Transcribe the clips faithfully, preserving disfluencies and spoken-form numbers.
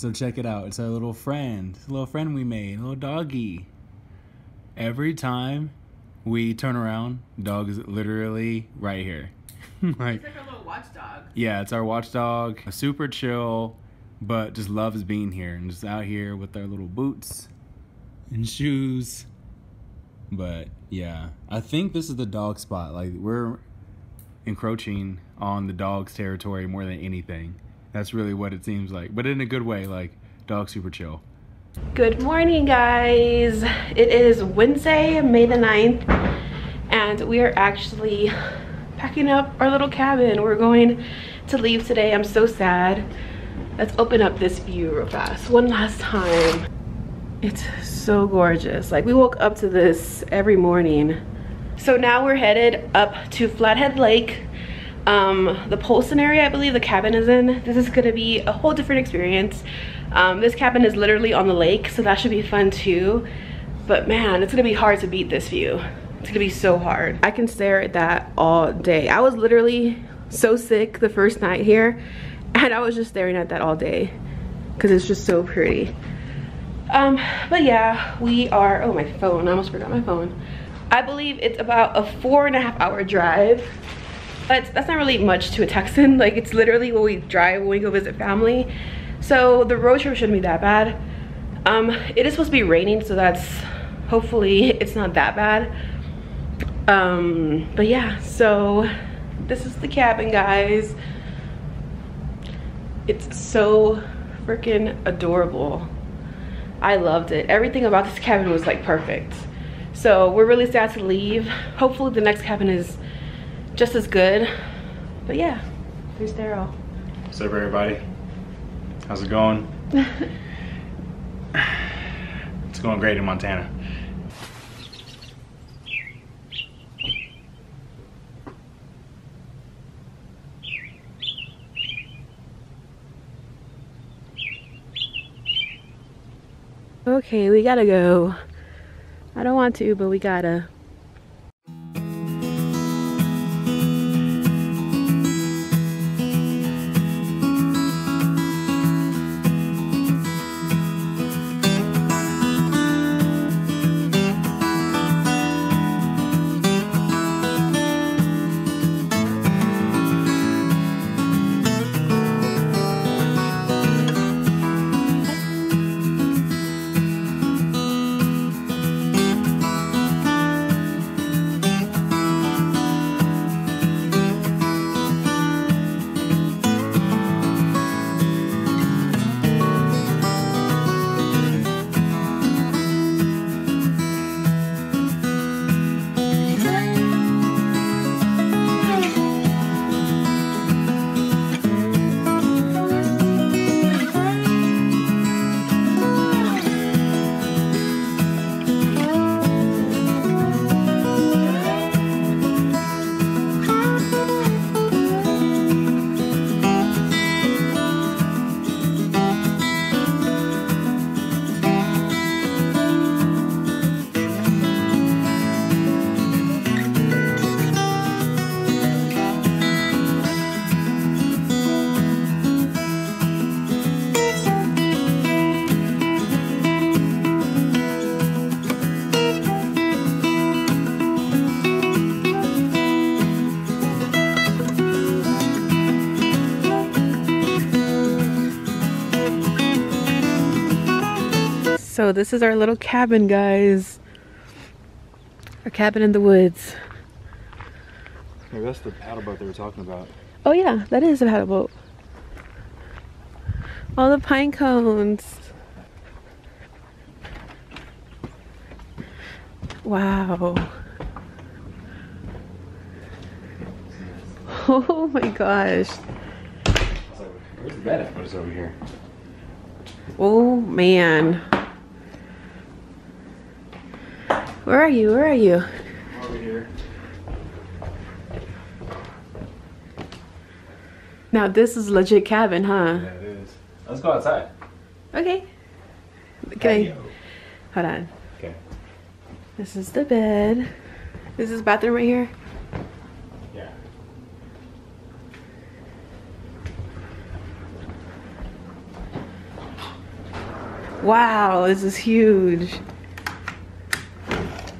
So check it out. It's our little friend, little friend we made, little doggy. Every time we turn around, dog is literally right here. Like, it's like our little watchdog. Yeah, it's our watchdog. Super chill, but just loves being here and just out here with our little boots and shoes. But yeah, I think this is the dog spot. Like, we're encroaching on the dog's territory more than anything. That's really what it seems like, but in a good way. Like, dog's super chill. Good morning, guys. It is Wednesday, May the ninth, and we are actually packing up our little cabin. We're going to leave today. I'm so sad. Let's open up this view real fast one last time. It's so gorgeous. Like, we woke up to this every morning. So now we're headed up to Flathead Lake, um, the Polson area, I believe the cabin is in. This is gonna be a whole different experience. Um, this cabin is literally on the lake, so that should be fun too. But man, it's gonna be hard to beat this view. It's gonna be so hard. I can stare at that all day. I was literally so sick the first night here, and I was just staring at that all day, because it's just so pretty. Um, but yeah, we are, oh my phone, I almost forgot my phone. I believe it's about a four and a half hour drive, but that's not really much to a Texan. Like, it's literally what we drive when we go visit family. So the road trip shouldn't be that bad. Um, it is supposed to be raining, so that's, hopefully it's not that bad. Um, but yeah, so this is the cabin, guys. It's so freaking adorable. I loved it. Everything about this cabin was like perfect. So we're really sad to leave. Hopefully the next cabin is just as good. But yeah, there's Daryl. What's up, everybody? How's it going? It's going great in Montana. Okay, we gotta go. I don't want to, but we gotta. So this is our little cabin, guys. Our cabin in the woods. Hey, that's the paddle boat they were talking about. Oh yeah, that is a paddle boat. All the pine cones. Wow. Oh my gosh. Where's the bed at? What is over here? Oh man. Where are you? Where are you? I'm over here. Now this is legit cabin, huh? Yeah, it is. Let's go outside. Okay. Okay. Hold on. Okay. This is the bed. This is the bathroom right here. Yeah. Wow, this is huge. Oh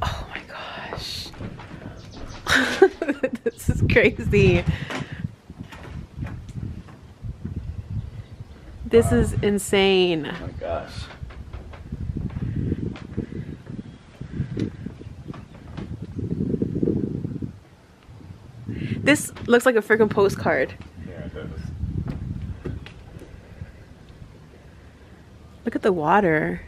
my gosh. This is crazy. This is insane. Oh my gosh. This looks like a freaking postcard. Yeah, it does. Look at the water.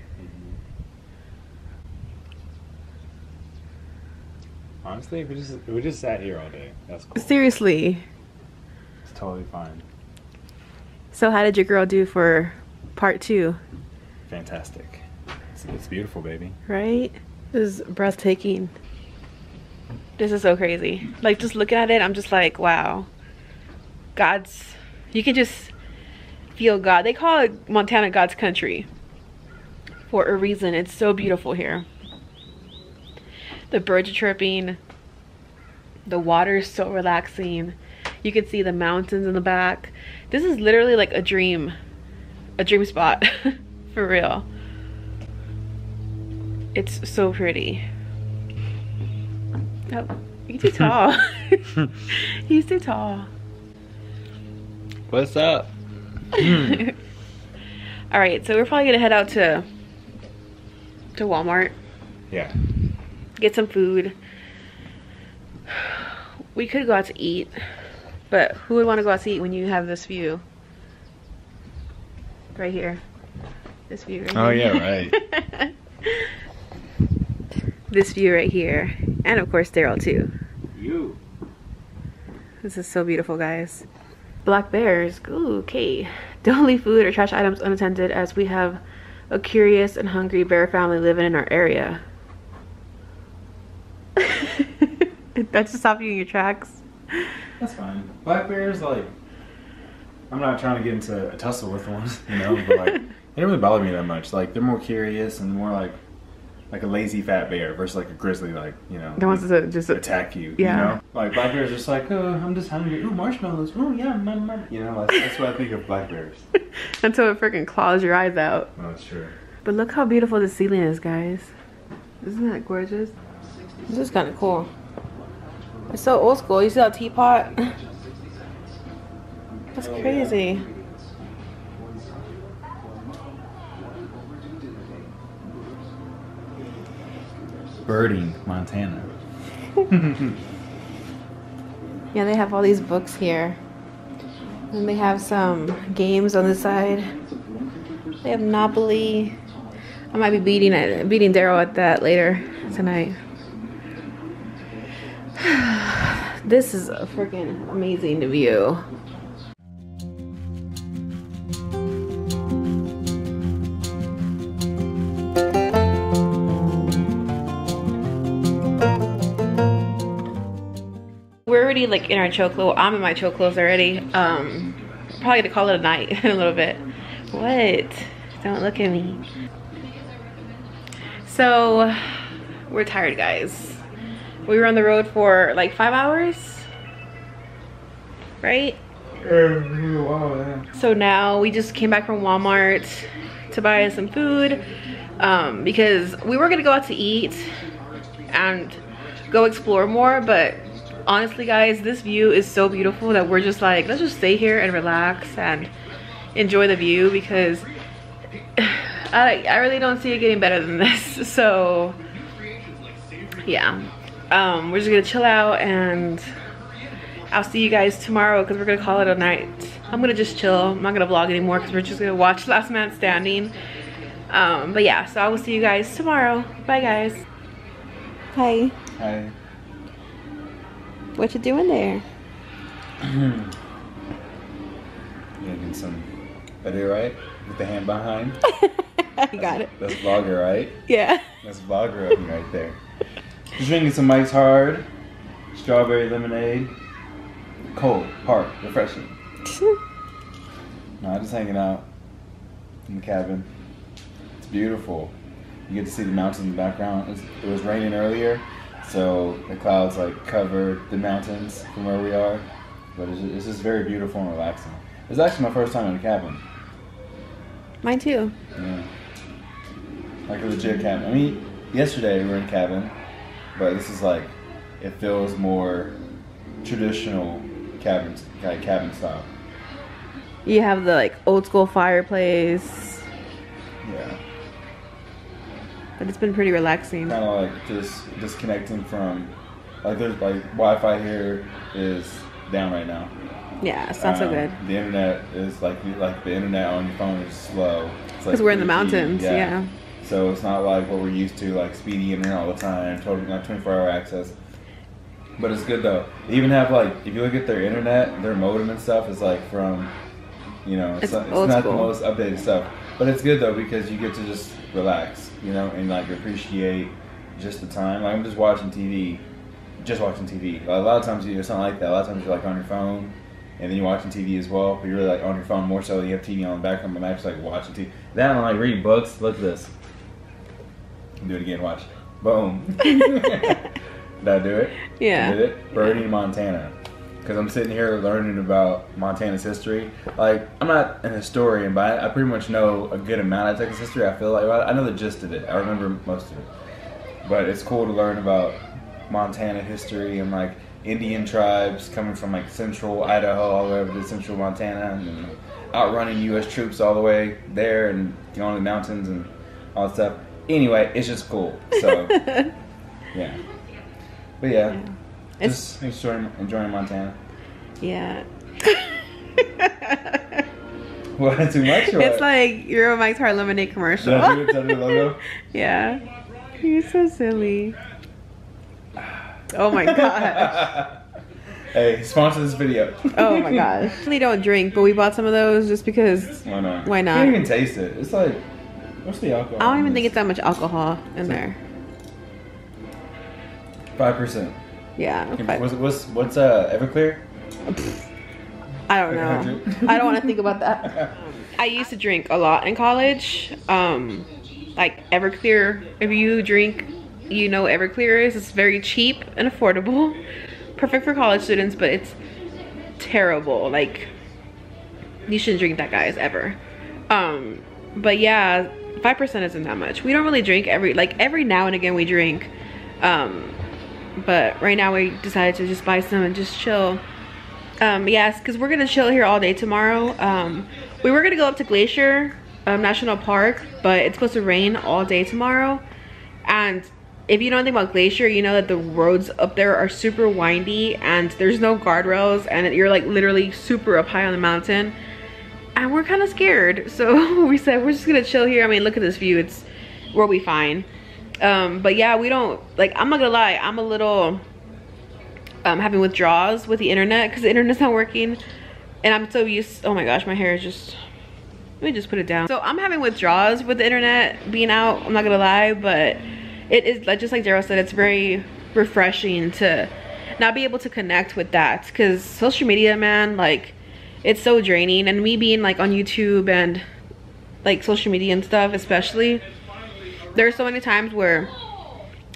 Mm-hmm. Honestly, we just we just sat here all day. That's cool. Seriously. It's totally fine. So how did your girl do for part two? Fantastic. It's, it's beautiful, baby. Right? This is breathtaking. This is so crazy. Like, just looking at it, I'm just like, wow. God's, you can just feel God. They call it Montana God's country for a reason. It's so beautiful here. The birds are chirping. The water is so relaxing. You can see the mountains in the back. This is literally like a dream, a dream spot, for real. It's so pretty. Oh, he's too tall. He's too tall. What's up? Mm. All right, so we're probably gonna head out to to Walmart. Yeah. Get some food. We could go out to eat, but who would want to go out to eat when you have this view? Right here. This view right here. Oh yeah, right. This view right here. And of course Daryl too. You. This is so beautiful, guys. Black bears. Ooh, okay. Don't leave food or trash items unattended, as we have a curious and hungry bear family living in our area. Did that just stop you in your tracks? That's fine. Black bears, like, I'm not trying to get into a tussle with them, you know, but like, they don't really bother me that much. Like, they're more curious and more like like a lazy fat bear versus like a grizzly, like, you know, that wants to just attack you. Yeah. You know, like black bears are just like, oh, I'm just hungry. Ooh, marshmallows. Ooh, yeah, my, my. You know, that's, that's what I think of black bears. Until it freaking claws your eyes out. Oh, that's true. But look how beautiful the ceiling is, guys. Isn't that gorgeous? This is kind of cool. It's so old school. You see that teapot? That's crazy. Birding, Montana. Yeah, they have all these books here. And they have some games on the side. They have Monopoly. I might be beating it, beating Daryl at that later tonight. This is a freaking amazing view. We're already like in our choclo. I'm in my choclos already. Um, probably gonna call it a night in a little bit. What? Don't look at me. So we're tired, guys. We were on the road for like five hours, right? So now we just came back from Walmart to buy some food, um, because we were gonna go out to eat and go explore more, but honestly, guys, this view is so beautiful that we're just like, let's just stay here and relax and enjoy the view, because I, I really don't see it getting better than this. So yeah. Um, we're just gonna chill out, and I'll see you guys tomorrow because we're gonna call it a night. I'm gonna just chill. I'm not gonna vlog anymore because we're just gonna watch Last Man Standing. Um, but yeah, so I will see you guys tomorrow. Bye, guys. Hi. Hi. What you doing there? Making some. Are they right? With the hand behind. I got that's, it. That's vlogger, right? Yeah. That's vlogger up right there. Just drinking some Mike's Hard, strawberry lemonade, cold, hard, refreshing. No, just hanging out in the cabin. It's beautiful. You get to see the mountains in the background. It's, it was raining earlier, so the clouds like covered the mountains from where we are. But it's just, it's just very beautiful and relaxing. It's actually my first time in a cabin. Mine too. Yeah. Like a legit cabin. I mean, yesterday we were in a cabin, but this is like, it feels more traditional cabin, like cabin style. You have the like old school fireplace. Yeah. But it's been pretty relaxing. Kind of like just disconnecting from, like there's like Wi-Fi here is down right now. Yeah, it's not um, so good. The internet is like like the internet on your phone is slow. Because like we're in the mountains, yeah. yeah. So it's not like what we're used to, like speedy internet all the time, totally not twenty-four hour access. But it's good though. They even have like, if you look at their internet, their modem and stuff is like from, you know, it's, it's, not, it's not the most updated stuff. But it's good though because you get to just relax, you know, and like appreciate just the time. Like I'm just watching T V, just watching T V. Like, a lot of times you do something like that. A lot of times you're like on your phone, and then you're watching T V as well. But you're really like on your phone more so. You have T V on the background, but I'm actually like watching T V. Then I'm like reading books. Look at this. Do it again. Watch. Boom. Did I do it? Yeah. I did it. Birdie, yeah. Montana. Because I'm sitting here learning about Montana's history. Like, I'm not an historian, but I, I pretty much know a good amount of Texas history. I feel like, well, I know the gist of it. I remember most of it. But it's cool to learn about Montana history and like Indian tribes coming from like central Idaho all the way over to central Montana and, and outrunning U S troops all the way there and going to the mountains and all that stuff. Anyway, it's just cool. So, yeah. But yeah, yeah. Just it's, enjoying, enjoying Montana. Yeah. What, too much? Or it's what? Like you're a Mike's Hard Lemonade commercial. Logo? Yeah. You're so silly. Oh my gosh. Hey, sponsor this video. Oh my gosh. We don't drink, but we bought some of those just because. Why not? Why not? You can't even taste it. It's like, what's the alcohol? I don't even this? think it's that much alcohol in it's there. Five percent. Yeah. Five. What's what's what's uh Everclear? I don't know. I don't want to think about that. I used to drink a lot in college. Um, like Everclear. If you drink, you know what Everclear is. It's very cheap and affordable, perfect for college students, but it's terrible. Like, you shouldn't drink that, guys, ever. Um, but yeah, five percent isn't that much. We don't really drink every like every now and again we drink, um, but right now we decided to just buy some and just chill. Um, yes, because we're gonna chill here all day tomorrow. Um, we were gonna go up to Glacier um, National Park, but it's supposed to rain all day tomorrow, and if you know anything about Glacier, you know that the roads up there are super windy and there's no guardrails and you're like literally super up high on the mountain. And we're kind of scared. So we said, we're just gonna chill here. I mean, look at this view, it's, we'll be fine. Um, but yeah, we don't, like, I'm not gonna lie, I'm a little um, having withdrawals with the internet because the internet's not working. And I'm so used, oh my gosh, my hair is just, let me just put it down. So I'm having withdrawals with the internet being out, I'm not gonna lie, but it is, just like Daryl said, it's very refreshing to not be able to connect with that because social media, man, like, it's so draining. And me being like on YouTube and like social media and stuff especially, there are so many times where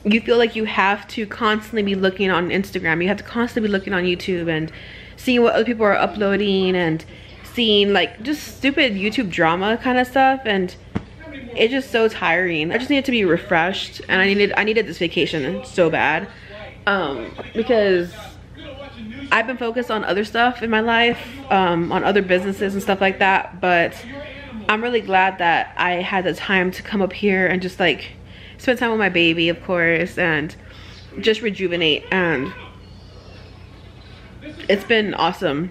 you feel like you have to constantly be looking on Instagram. You have to constantly be looking on YouTube and seeing what other people are uploading and seeing like just stupid YouTube drama kind of stuff. And it's just so tiring. I just needed to be refreshed, and I needed I needed this vacation so bad, um, because I've been focused on other stuff in my life, um, on other businesses and stuff like that. But I'm really glad that I had the time to come up here and just like spend time with my baby, of course, and just rejuvenate. And it's been awesome.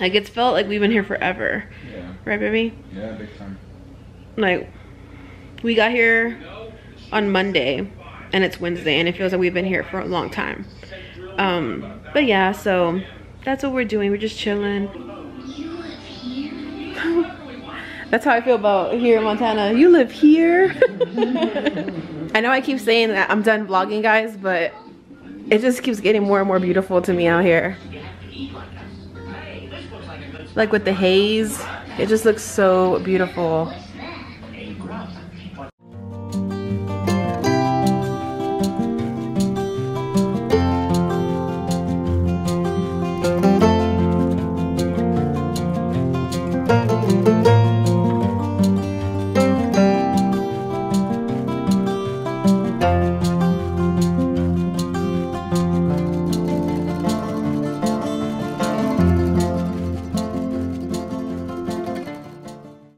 Like, it's felt like we've been here forever. Yeah. Right, baby? Yeah, big time. Like, we got here on Monday and it's Wednesday and it feels like we've been here for a long time. Um, but yeah, so that's what we're doing. We're just chilling. You live here? That's how I feel about here in Montana. You live here? I know I keep saying that I'm done vlogging, guys, but it just keeps getting more and more beautiful to me out here. Like with the haze, it just looks so beautiful.